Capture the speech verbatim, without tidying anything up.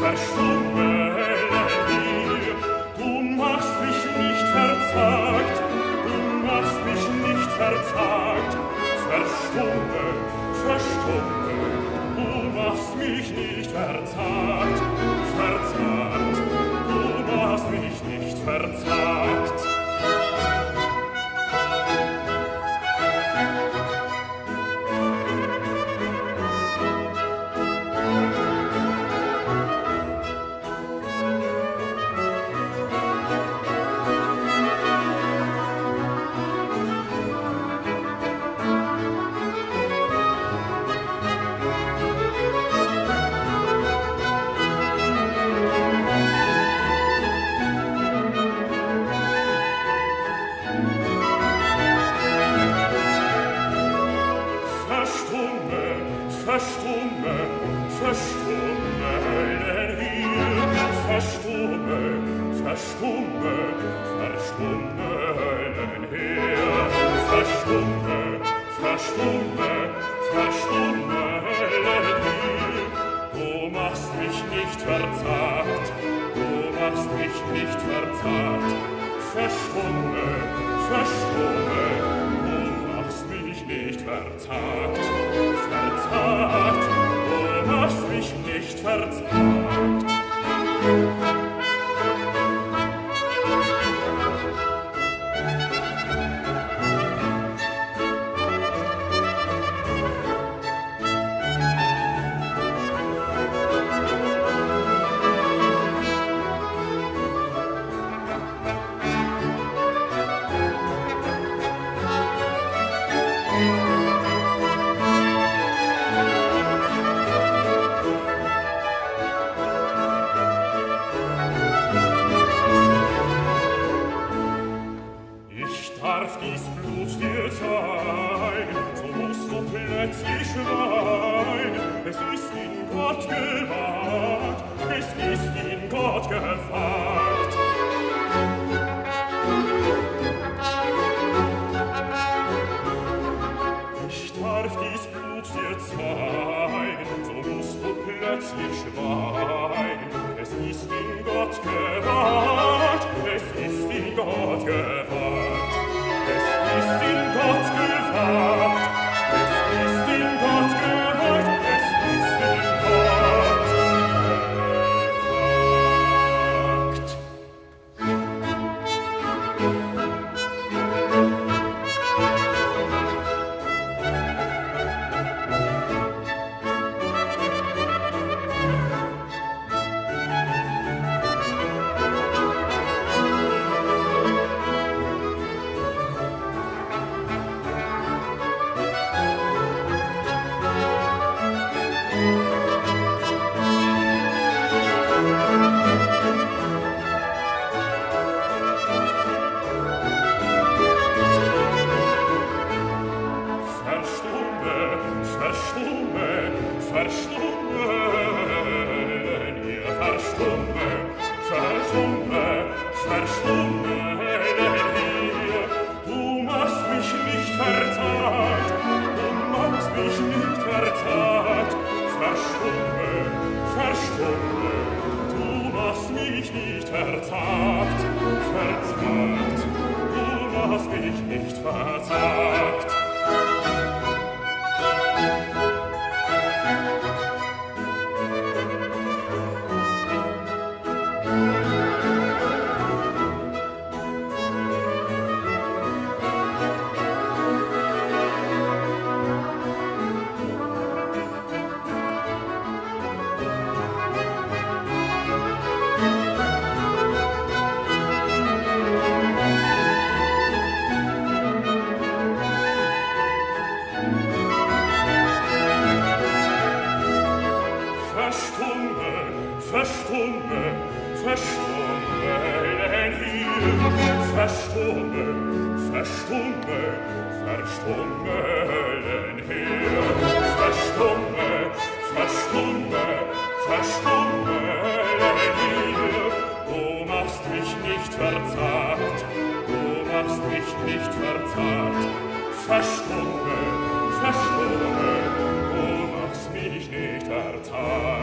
Verstumme, verstumme, du machst mich nicht erzart.